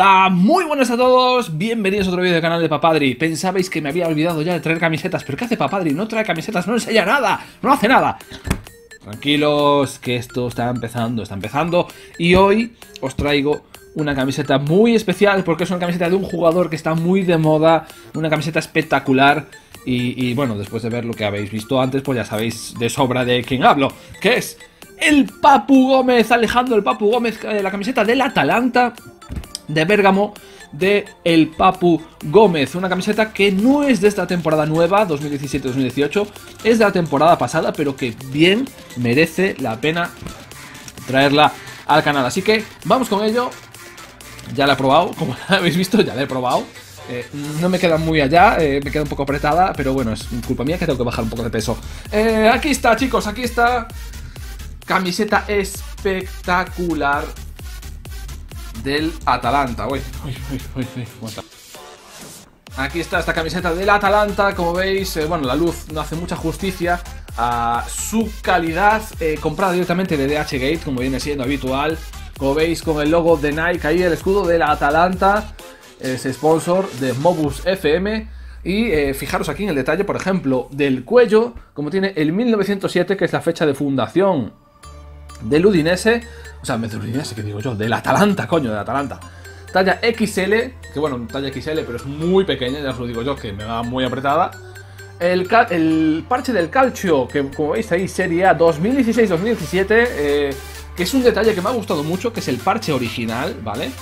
Hola, muy buenas a todos, bienvenidos a otro vídeo del canal de Papadri. Pensabais que me había olvidado ya de traer camisetas, pero ¿qué hace Papadri? No trae camisetas, no enseña nada, no hace nada. Tranquilos, que esto está empezando. Y hoy os traigo una camiseta muy especial, porque es una camiseta de un jugador que está muy de moda, una camiseta espectacular. Y bueno, después de ver lo que habéis visto antes, pues ya sabéis de sobra de quién hablo, que es el Papu Gómez, Alejandro el Papu Gómez, la camiseta del Atalanta de Bérgamo, de el Papu Gómez. Una camiseta que no es de esta temporada nueva, 2017-2018, es de la temporada pasada, pero que bien merece la pena traerla al canal. Así que vamos con ello. Ya la he probado, como habéis visto, ya la he probado. No me queda muy allá, me queda un poco apretada, pero bueno, es culpa mía que tengo que bajar un poco de peso. Aquí está, chicos, aquí está. Camiseta espectacular del Atalanta. Aquí está esta camiseta del Atalanta, como veis, bueno, la luz no hace mucha justicia a su calidad, comprada directamente de DHgate, como viene siendo habitual. Como veis, con el logo de Nike, ahí el escudo del Atalanta, es sponsor de Mobus FM. Y fijaros aquí en el detalle, por ejemplo, del cuello, como tiene el 1907, que es la fecha de fundación del Udinese. O sea, del Udinese, que digo yo, del Atalanta, coño, del Atalanta. Talla XL, que bueno, talla XL, pero es muy pequeña, ya os lo digo yo, que me va muy apretada. El parche del Calcio, que como veis ahí, Serie A 2016-2017, que es un detalle que me ha gustado mucho, que es el parche original, ¿vale?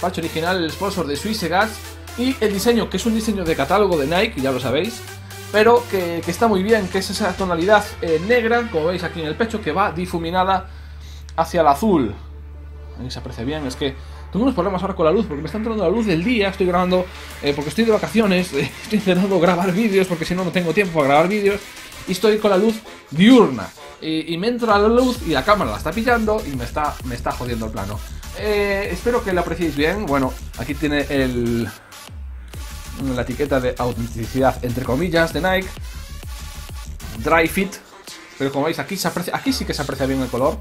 Parche original, el sponsor de Swiss Gas. Y el diseño, que es un diseño de catálogo de Nike, ya lo sabéis, pero que está muy bien, que es esa tonalidad negra, como veis aquí en el pecho, que va difuminada hacia el azul. Ahí se aprecia bien. Es que tengo unos problemas ahora con la luz, porque me está entrando la luz del día, estoy grabando, porque estoy de vacaciones, estoy intentando grabar vídeos, porque si no, no tengo tiempo para grabar vídeos, y estoy con la luz diurna, y me entra la luz y la cámara la está pillando y me está jodiendo el plano. Espero que lo apreciéis bien. Bueno, aquí tiene la etiqueta de autenticidad, entre comillas, de Nike. Dry fit. Pero como veis, aquí se aprecia, aquí sí que se aprecia bien el color,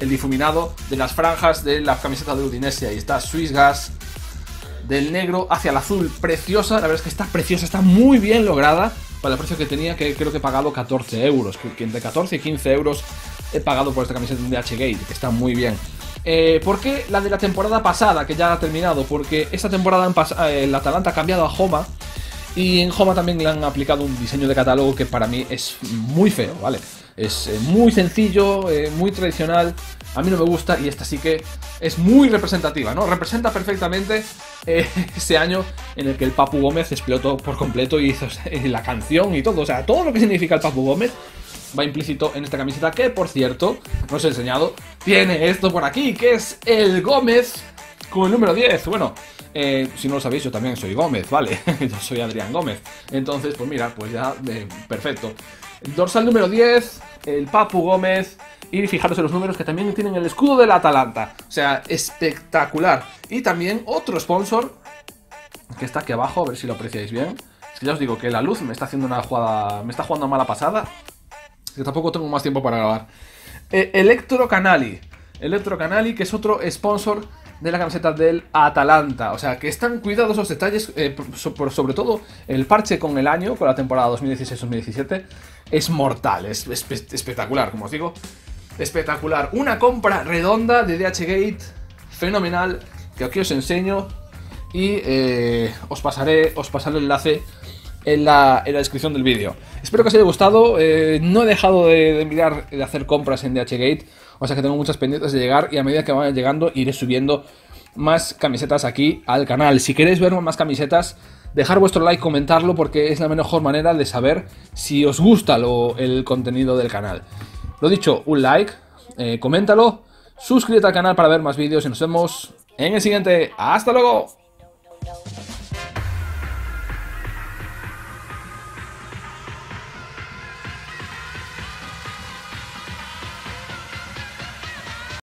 el difuminado de las franjas de la camiseta de Udinese. Ahí está Swiss Gas, del negro hacia el azul. Preciosa, la verdad es que está preciosa, está muy bien lograda para el precio que tenía, que creo que he pagado 14 euros. Entre 14 y 15 euros he pagado por esta camiseta de DHgate, que está muy bien. ¿Por qué la de la temporada pasada, que ya ha terminado? Porque esta temporada el Atalanta ha cambiado a Joma, y en Joma también le han aplicado un diseño de catálogo que para mí es muy feo, ¿vale? Es muy sencillo, muy tradicional, a mí no me gusta, y esta sí que es muy representativa, ¿no? Representa perfectamente ese año en el que el Papu Gómez explotó por completo y hizo la canción y todo. O sea, todo lo que significa el Papu Gómez va implícito en esta camiseta, que por cierto, no os he enseñado, tiene esto por aquí, que es el Gómez con el número 10. Bueno, si no lo sabéis, yo también soy Gómez, ¿vale? Yo soy Adrián Gómez. Entonces, pues mira, pues ya, perfecto. Dorsal número 10, el Papu Gómez. Y fijaros en los números, que también tienen el escudo del Atalanta. O sea, espectacular. Y también otro sponsor, que está aquí abajo, a ver si lo apreciáis bien. Es que ya os digo que la luz me está haciendo una jugada, me está jugando a mala pasada, que tampoco tengo más tiempo para grabar. Electrocanali. Electrocanali, que es otro sponsor de la camiseta del Atalanta. O sea, que están cuidados los detalles, sobre todo el parche con el año, con la temporada 2016-2017. Es mortal, es espectacular, como os digo. Espectacular. Una compra redonda de DHgate, fenomenal, que aquí os enseño. Y os pasaré el enlace en la descripción del vídeo. Espero que os haya gustado. No he dejado de mirar, de hacer compras en DHgate, o sea que tengo muchas pendientes de llegar, y a medida que vayan llegando iré subiendo más camisetas aquí al canal. Si queréis ver más camisetas, dejad vuestro like, comentarlo, porque es la mejor manera de saber si os gusta el contenido del canal. Lo dicho, un like, coméntalo, suscríbete al canal para ver más vídeos, y nos vemos en el siguiente. ¡Hasta luego!